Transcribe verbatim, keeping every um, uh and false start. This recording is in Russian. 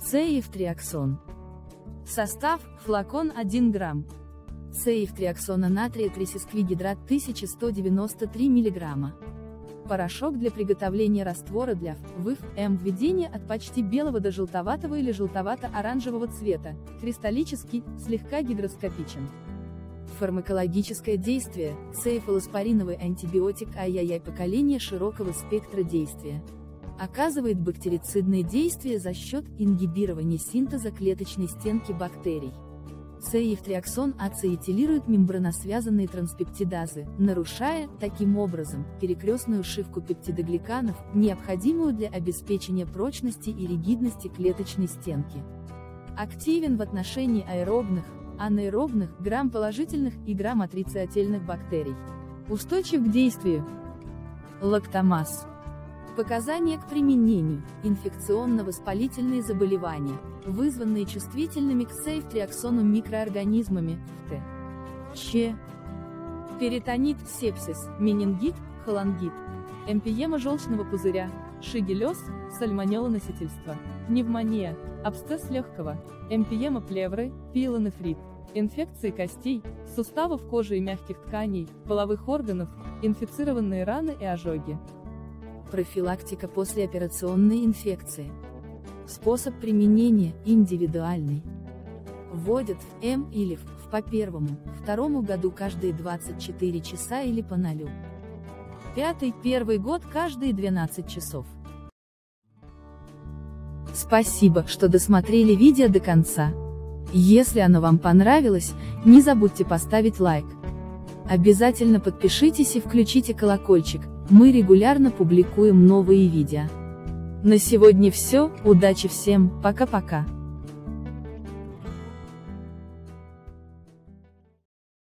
Цефтриаксон. Состав: флакон один грамм. Цефтриаксона натрия трисисклигидрат тысяча сто девяносто три миллиграмма. Порошок для приготовления раствора для вэ вэ эм. Введение от почти белого до желтоватого или желтовато-оранжевого цвета, кристаллический, слегка гигроскопичен. Фармакологическое действие. Цефалоспориновый антибиотик ай-яй-яй поколения широкого спектра действия. Оказывает бактерицидные действия за счет ингибирования синтеза клеточной стенки бактерий. Цефтриаксон ацеэтилирует мембранносвязанные транспептидазы, нарушая, таким образом, перекрестную шивку пептидогликанов, необходимую для обеспечения прочности и ригидности клеточной стенки. Активен в отношении аэробных, анаэробных, грамположительных и грамотрицательных бактерий. Устойчив к действию. Лактамаз. Показания к применению: инфекционно-воспалительные заболевания, вызванные чувствительными к цефтриаксону микроорганизмами, т.ч. перитонит, сепсис, менингит, холангит, эмпиема желчного пузыря, шигеллез, сальмонелоносительство, пневмония, абсцесс легкого, эмпиема плевры, пиелонефрит, инфекции костей, суставов кожи и мягких тканей, половых органов, инфицированные раны и ожоги. Профилактика послеоперационной инфекции. Способ применения индивидуальный. Вводят в эм или в, в по первому, второму году каждые двадцать четыре часа или по ноль. Пятый, первый год каждые двенадцать часов. Спасибо, что досмотрели видео до конца. Если оно вам понравилось, не забудьте поставить лайк. Обязательно подпишитесь и включите колокольчик. Мы регулярно публикуем новые видео. На сегодня все, удачи всем, пока-пока.